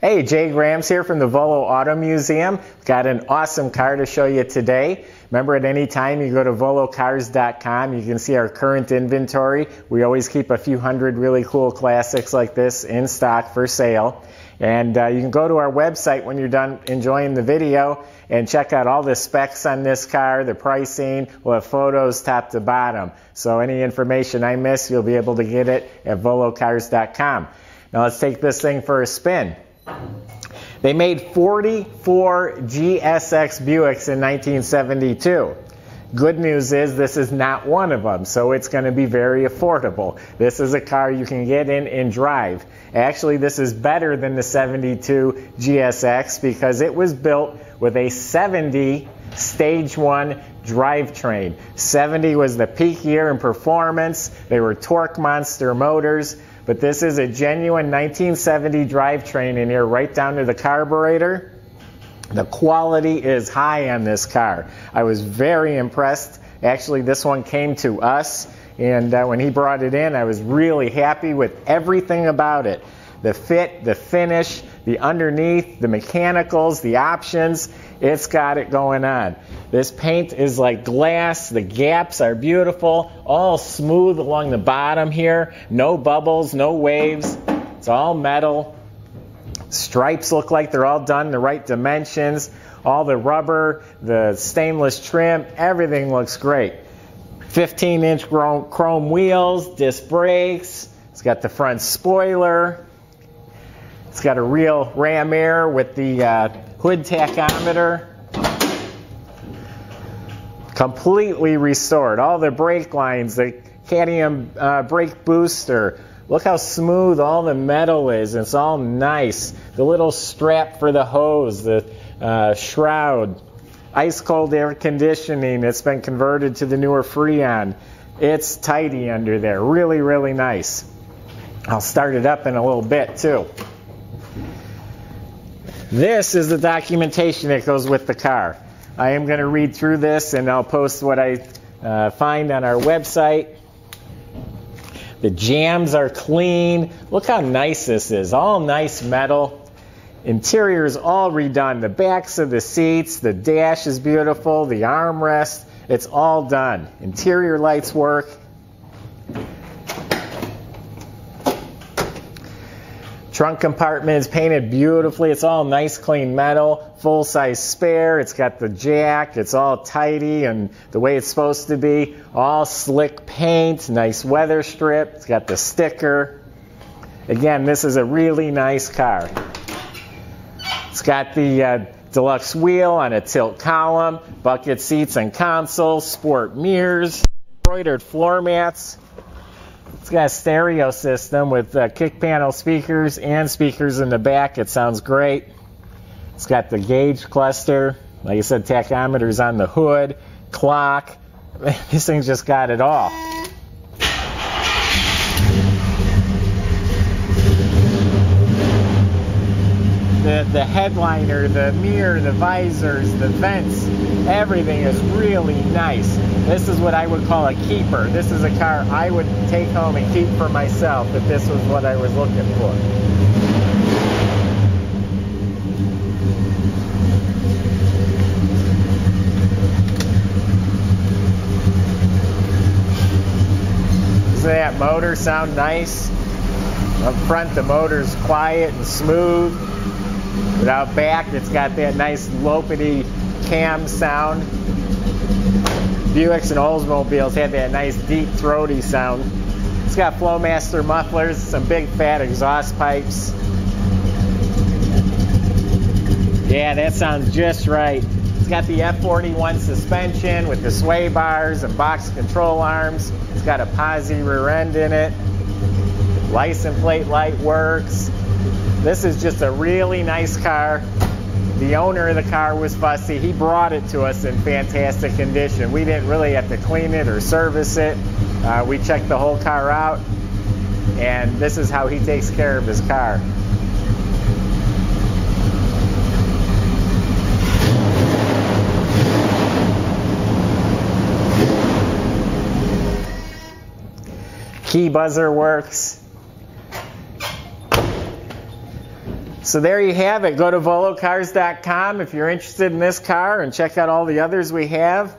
Hey, Jay Grams here from the Volo Auto Museum. Got an awesome car to show you today. Remember, at any time you go to VoloCars.com, you can see our current inventory. We always keep a few hundred really cool classics like this in stock for sale. And you can go to our website when you're done enjoying the video and check out all the specs on this car, the pricing. We'll have photos top to bottom. So any information I miss, you'll be able to get it at VoloCars.com. Now let's take this thing for a spin. They made 44 GSX Buicks in 1972. Good news is this is not one of them, so it's going to be very affordable. This is a car you can get in and drive. Actually, this is better than the 72 GSX because it was built with a 70 Stage 1 drivetrain. 70 was the peak year in performance. They were torque monster motors. But this is a genuine 1970 drivetrain in here, right down to the carburetor. The quality is high on this car. I was very impressed. Actually, this one came to us, and when he brought it in, I was really happy with everything about it. The fit, the finish, the underneath, the mechanicals, the options. It's got it going on. This paint is like glass. The gaps are beautiful, all smooth along the bottom here. No bubbles, no waves. It's all metal. Stripes look like they're all done the right dimensions. All the rubber, the stainless trim, everything looks great. 15-inch chrome wheels, disc brakes. It's got the front spoiler. It's got a real ram air with the hood tachometer. Completely restored. All the brake lines, the cadmium brake booster. Look how smooth all the metal is. It's all nice. The little strap for the hose, the shroud. Ice cold air conditioning. It's been converted to the newer Freon. It's tidy under there. Really, really nice. I'll start it up in a little bit too. This is the documentation that goes with the car. I am going to read through this and I'll post what I find on our website. The jams are clean. Look how nice this is. All nice metal. Interior is all redone. The backs of the seats, the dash is beautiful, the armrest, it's all done. Interior lights work. Trunk compartment is painted beautifully. It's all nice, clean metal. Full-size spare. It's got the jack. It's all tidy and the way it's supposed to be. All slick paint. Nice weather strip. It's got the sticker. Again, this is a really nice car. It's got the deluxe wheel on a tilt column. Bucket seats and console. Sport mirrors. Embroidered floor mats. It's got a stereo system with kick panel speakers and speakers in the back. It sounds great. It's got the gauge cluster. Like I said, tachometer's on the hood, clock. This thing's just got it all. The headliner, the mirror, the visors, the vents, everything is really nice. This is what I would call a keeper. This is a car I would take home and keep for myself if this was what I was looking for. Doesn't that motor sound nice? Up front, the motor's quiet and smooth. But out back, it's got that nice lopety cam sound. Buicks and Oldsmobiles had that nice deep throaty sound. It's got Flowmaster mufflers, some big fat exhaust pipes. Yeah, that sounds just right. It's got the F41 suspension with the sway bars and box control arms. It's got a posi rear end in it. License plate light works. This is just a really nice car. The owner of the car was fussy. He brought it to us in fantastic condition. We didn't really have to clean it or service it. We checked the whole car out, and this is how he takes care of his car. Key buzzer works. So there you have it. Go to VoloCars.com if you're interested in this car and check out all the others we have.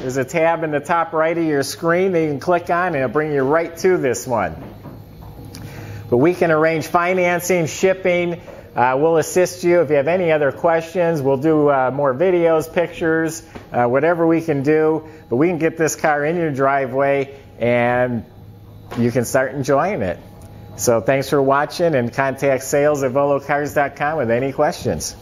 There's a tab in the top right of your screen that you can click on and it'll bring you right to this one. But we can arrange financing, shipping. We'll assist you if you have any other questions. We'll do more videos, pictures, whatever we can do. But we can get this car in your driveway and you can start enjoying it. So thanks for watching, and contact sales@volocars.com with any questions.